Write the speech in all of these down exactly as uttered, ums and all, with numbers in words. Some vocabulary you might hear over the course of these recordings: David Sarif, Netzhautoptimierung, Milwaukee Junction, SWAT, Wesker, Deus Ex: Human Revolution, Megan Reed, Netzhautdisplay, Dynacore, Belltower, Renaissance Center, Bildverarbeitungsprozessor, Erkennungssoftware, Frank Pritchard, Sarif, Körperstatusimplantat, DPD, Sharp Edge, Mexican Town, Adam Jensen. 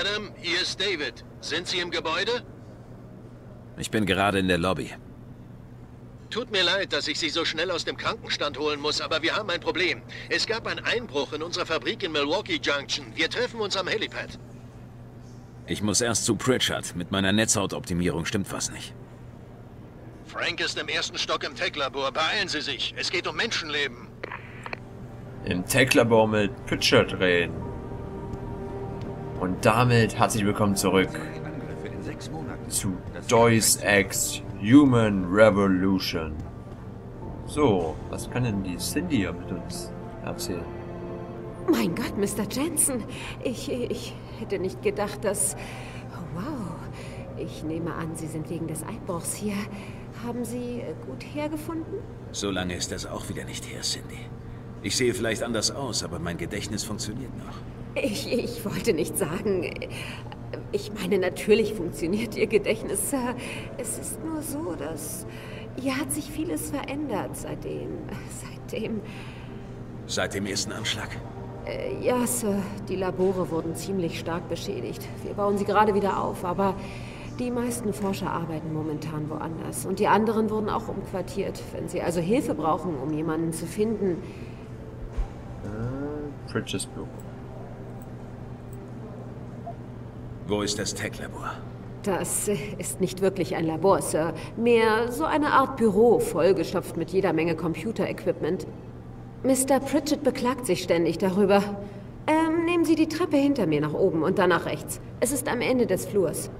Adam, hier ist David. Sind Sie im Gebäude? Ich bin gerade in der Lobby. Tut mir leid, dass ich Sie so schnell aus dem Krankenstand holen muss, aber wir haben ein Problem. Es gab einen Einbruch in unserer Fabrik in Milwaukee Junction. Wir treffen uns am Helipad. Ich muss erst zu Pritchard. Mit meiner Netzhautoptimierung stimmt was nicht. Frank ist im ersten Stock im Tech-Labor. Beeilen Sie sich. Es geht um Menschenleben. Im Tech-Labor mit Pritchard reden. Und damit herzlich willkommen zurück zu Deus Ex Human Revolution. So, was kann denn die Cindy hier mit uns erzählen? Mein Gott, Mister Jensen. Ich, ich hätte nicht gedacht, dass... Wow. Ich nehme an, Sie sind wegen des Einbruchs hier. Haben Sie gut hergefunden? So lange ist das auch wieder nicht her, Cindy. Ich sehe vielleicht anders aus, aber mein Gedächtnis funktioniert noch. Ich, ich wollte nicht sagen... Ich meine, natürlich funktioniert Ihr Gedächtnis, Sir. Es ist nur so, dass... Hier hat sich vieles verändert seitdem... Seitdem... Seit dem ersten Anschlag? Äh, ja, Sir. Die Labore wurden ziemlich stark beschädigt. Wir bauen sie gerade wieder auf, aber... Die meisten Forscher arbeiten momentan woanders. Und die anderen wurden auch umquartiert. Wenn Sie also Hilfe brauchen, um jemanden zu finden... Äh, Pritchard's Buch. Wo ist das Tech-Labor? Das ist nicht wirklich ein Labor, Sir. Mehr so eine Art Büro, vollgestopft mit jeder Menge Computer-Equipment. Mister Pritchard beklagt sich ständig darüber. Ähm, nehmen Sie die Treppe hinter mir nach oben und dann nach rechts. Es ist am Ende des Flurs.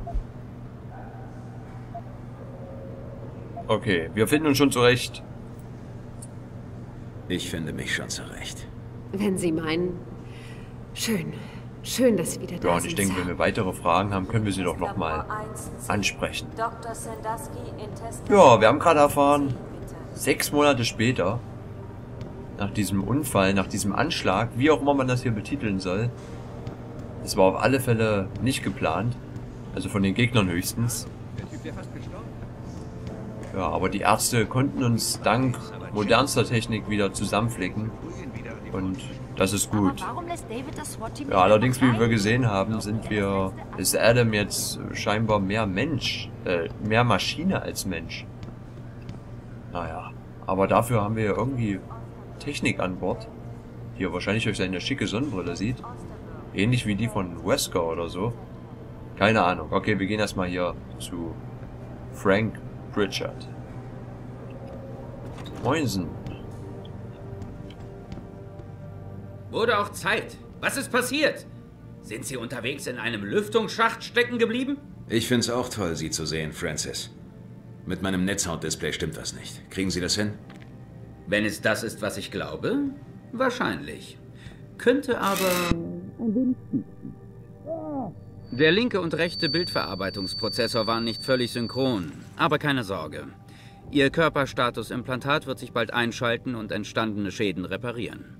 Okay, wir finden uns schon zurecht. Ich finde mich schon zurecht. Wenn Sie meinen. Schön. Schön, dass Sie wieder da sind. Ja, und ich denke, wenn wir weitere Fragen haben, können wir sie doch nochmal ansprechen. Ja, wir haben gerade erfahren, sechs Monate später, nach diesem Unfall, nach diesem Anschlag, wie auch immer man das hier betiteln soll, es war auf alle Fälle nicht geplant, also von den Gegnern höchstens. Ja, aber die Ärzte konnten uns dank modernster Technik wieder zusammenflicken und... Das ist gut. Ja, allerdings, wie wir gesehen haben, sind wir, ist Adam jetzt scheinbar mehr Mensch, äh, mehr Maschine als Mensch. Naja, aber dafür haben wir ja irgendwie Technik an Bord, die ihr wahrscheinlich durch seine schicke Sonnenbrille sieht. Ähnlich wie die von Wesker oder so. Keine Ahnung. Okay, wir gehen erstmal hier zu Frank Pritchard. Moinsen. Wurde auch Zeit. Was ist passiert? Sind Sie unterwegs in einem Lüftungsschacht stecken geblieben? Ich find's auch toll, Sie zu sehen, Francis. Mit meinem Netzhautdisplay stimmt was nicht. Kriegen Sie das hin? Wenn es das ist, was ich glaube, wahrscheinlich. Könnte aber... Der linke und rechte Bildverarbeitungsprozessor waren nicht völlig synchron. Aber keine Sorge. Ihr Körperstatusimplantat wird sich bald einschalten und entstandene Schäden reparieren.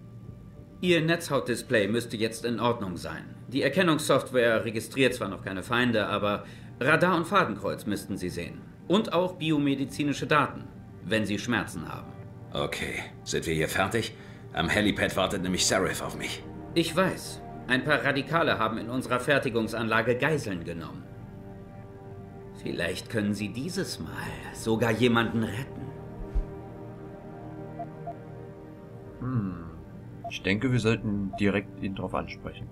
Ihr Netzhautdisplay müsste jetzt in Ordnung sein. Die Erkennungssoftware registriert zwar noch keine Feinde, aber Radar und Fadenkreuz müssten Sie sehen. Und auch biomedizinische Daten, wenn Sie Schmerzen haben. Okay, sind wir hier fertig? Am Helipad wartet nämlich Sarif auf mich. Ich weiß. Ein paar Radikale haben in unserer Fertigungsanlage Geiseln genommen. Vielleicht können Sie dieses Mal sogar jemanden retten. Hm. Ich denke, wir sollten direkt ihn darauf ansprechen.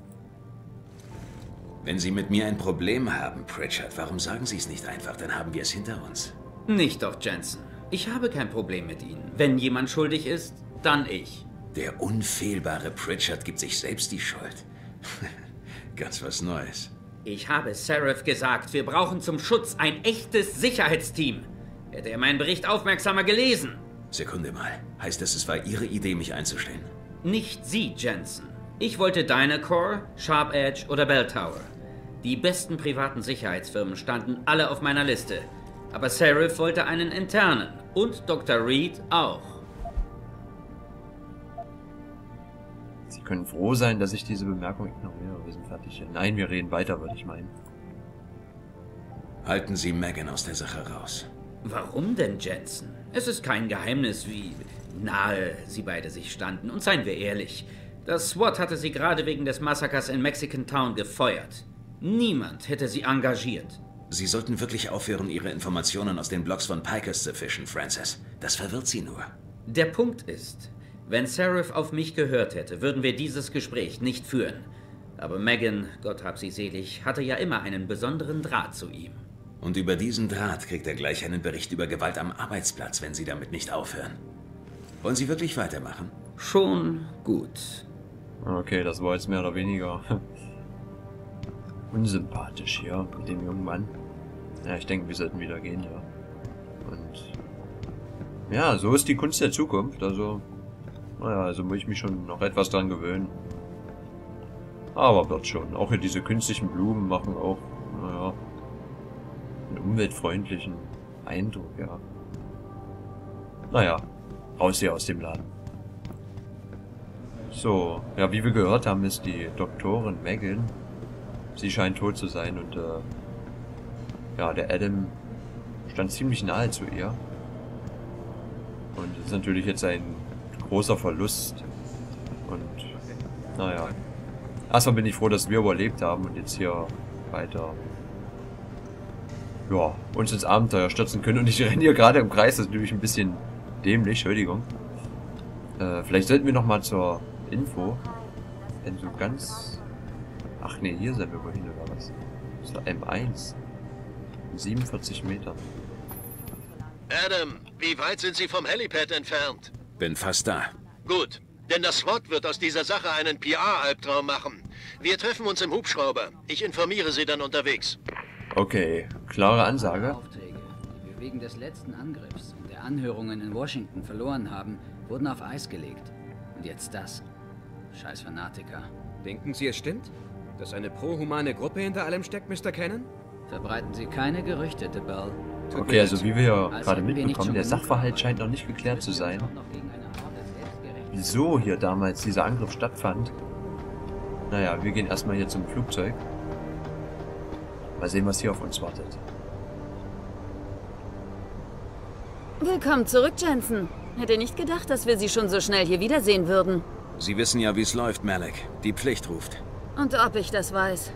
Wenn Sie mit mir ein Problem haben, Pritchard, warum sagen Sie es nicht einfach? Dann haben wir es hinter uns. Nicht doch, Jensen. Ich habe kein Problem mit Ihnen. Wenn jemand schuldig ist, dann ich. Der unfehlbare Pritchard gibt sich selbst die Schuld. Ganz was Neues. Ich habe Sarif gesagt, wir brauchen zum Schutz ein echtes Sicherheitsteam. Hätte er meinen Bericht aufmerksamer gelesen. Sekunde mal. Heißt das, es war Ihre Idee, mich einzustellen? Nicht Sie, Jensen. Ich wollte Dynacore, Sharp Edge oder Belltower. Die besten privaten Sicherheitsfirmen standen alle auf meiner Liste. Aber Sarif wollte einen internen und Doktor Reed auch. Sie können froh sein, dass ich diese Bemerkung ignoriere. Wir sind fertig hier. Nein, wir reden weiter, würde ich meinen. Halten Sie Megan aus der Sache raus. Warum denn, Jensen? Es ist kein Geheimnis, wie... nahe sie beide sich standen. Und seien wir ehrlich, das SWAT hatte sie gerade wegen des Massakers in Mexican Town gefeuert. Niemand hätte sie engagiert. Sie sollten wirklich aufhören, Ihre Informationen aus den Blogs von Pikers zu fischen, Francis. Das verwirrt Sie nur. Der Punkt ist, wenn Sarif auf mich gehört hätte, würden wir dieses Gespräch nicht führen. Aber Megan, Gott hab sie selig, hatte ja immer einen besonderen Draht zu ihm. Und über diesen Draht kriegt er gleich einen Bericht über Gewalt am Arbeitsplatz, wenn Sie damit nicht aufhören. Wollen Sie wirklich weitermachen? Schon gut. Okay, das war jetzt mehr oder weniger unsympathisch hier mit dem jungen Mann. Ja, ich denke, wir sollten wieder gehen, ja. Und ja, so ist die Kunst der Zukunft. Also, naja, also muss ich mich schon noch etwas dran gewöhnen. Aber wird schon. Auch hier diese künstlichen Blumen machen auch, naja, einen umweltfreundlichen Eindruck, ja. Naja, raus hier aus dem Laden. So, ja, wie wir gehört haben, ist die Doktorin Megan. Sie scheint tot zu sein und, äh, ja, der Adam stand ziemlich nahe zu ihr. Und das ist natürlich jetzt ein großer Verlust. Und, naja. Erstmal bin ich froh, dass wir überlebt haben und jetzt hier weiter, ja, uns ins Abenteuer stürzen können. Und ich renne hier gerade im Kreis, das ist natürlich ein bisschen dämlich, Entschuldigung. Äh, vielleicht sollten wir nochmal zur Info, denn so ganz... Ach ne, hier sind wir wohl hin, oder was? Das ist der M eins. siebenundvierzig Meter. Adam, wie weit sind Sie vom Helipad entfernt? Bin fast da. Gut, denn das S W A T wird aus dieser Sache einen P R-Albtraum machen. Wir treffen uns im Hubschrauber. Ich informiere Sie dann unterwegs. Okay, klare Ansage. Aufträge, die wir wegen des letzten Angriffs und der Anhörungen in Washington verloren haben, wurden auf Eis gelegt. Und jetzt das. Scheiß Fanatiker. Denken Sie, es stimmt? Dass eine pro-humane Gruppe hinter allem steckt, Mister Cannon? Verbreiten Sie keine Gerüchte, De Bell. Okay, also wie wir ja also gerade mitbekommen, der Sachverhalt scheint noch nicht geklärt zu sein. Wieso hier damals dieser Angriff stattfand? Naja, wir gehen erstmal hier zum Flugzeug. Mal sehen, was hier auf uns wartet. Willkommen zurück, Jensen. Hätte nicht gedacht, dass wir Sie schon so schnell hier wiedersehen würden. Sie wissen ja, wie es läuft, Malik. Die Pflicht ruft. Und ob ich das weiß.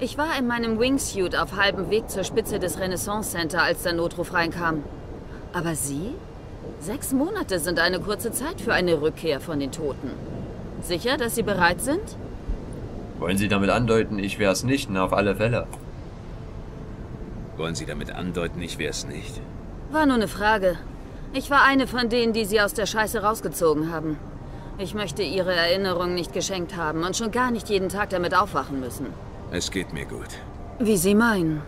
Ich war in meinem Wingsuit auf halbem Weg zur Spitze des Renaissance Center, als der Notruf reinkam. Aber Sie? Sechs Monate sind eine kurze Zeit für eine Rückkehr von den Toten. Sicher, dass Sie bereit sind? Wollen Sie damit andeuten, ich wär's nicht? Na, auf alle Fälle. Wollen Sie damit andeuten, ich wär's nicht? War nur eine Frage. Ich war eine von denen, die Sie aus der Scheiße rausgezogen haben. Ich möchte Ihre Erinnerung nicht geschenkt haben und schon gar nicht jeden Tag damit aufwachen müssen. Es geht mir gut. Wie Sie meinen.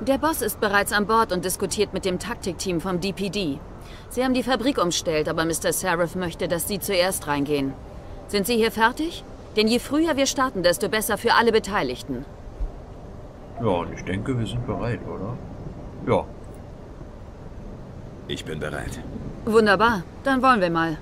Der Boss ist bereits an Bord und diskutiert mit dem Taktikteam vom D P D. Sie haben die Fabrik umstellt, aber Mister Sarif möchte, dass Sie zuerst reingehen. Sind Sie hier fertig? Denn je früher wir starten, desto besser für alle Beteiligten. Ja, und ich denke, wir sind bereit, oder? Ja. Ich bin bereit. Wunderbar, dann wollen wir mal.